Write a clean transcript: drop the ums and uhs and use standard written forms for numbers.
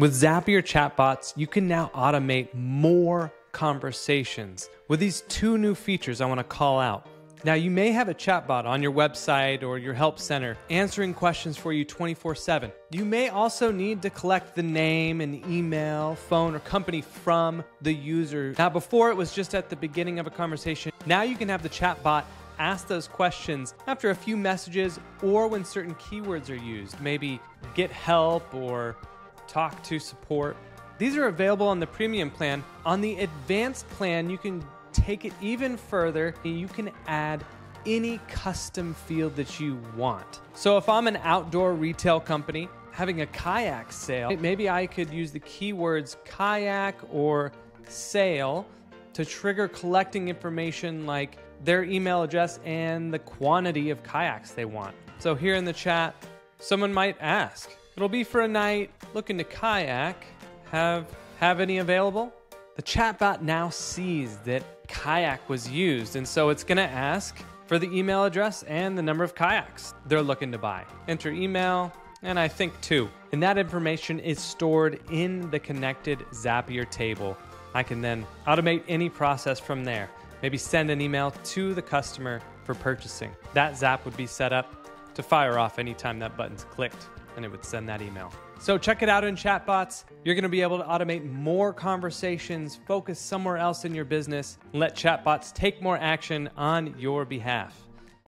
With Zapier Chatbots, you can now automate more conversations. With these two new features I want to call out. Now, you may have a chatbot on your website or your help center answering questions for you 24/7. You may also need to collect the name and email, phone, or company from the user. Now, before it was just at the beginning of a conversation. Now you can have the chatbot ask those questions after a few messages or when certain keywords are used, maybe get help or talk to support. These are available on the premium plan. On the advanced plan, you can take it even further, and you can add any custom field that you want. So if I'm an outdoor retail company having a kayak sale, maybe I could use the keywords kayak or sale to trigger collecting information like their email address and the quantity of kayaks they want. So here in the chat, someone might ask, it'll be for a night, looking to kayak, have any available? The chatbot now sees that kayak was used, and so it's gonna ask for the email address and the number of kayaks they're looking to buy. Enter email, and I think 2. And that information is stored in the connected Zapier table. I can then automate any process from there. Maybe send an email to the customer for purchasing. That Zap would be set up to fire off anytime that button's clicked, and it would send that email. So check it out in Chatbots. You're gonna be able to automate more conversations, focus somewhere else in your business, and let Chatbots take more action on your behalf.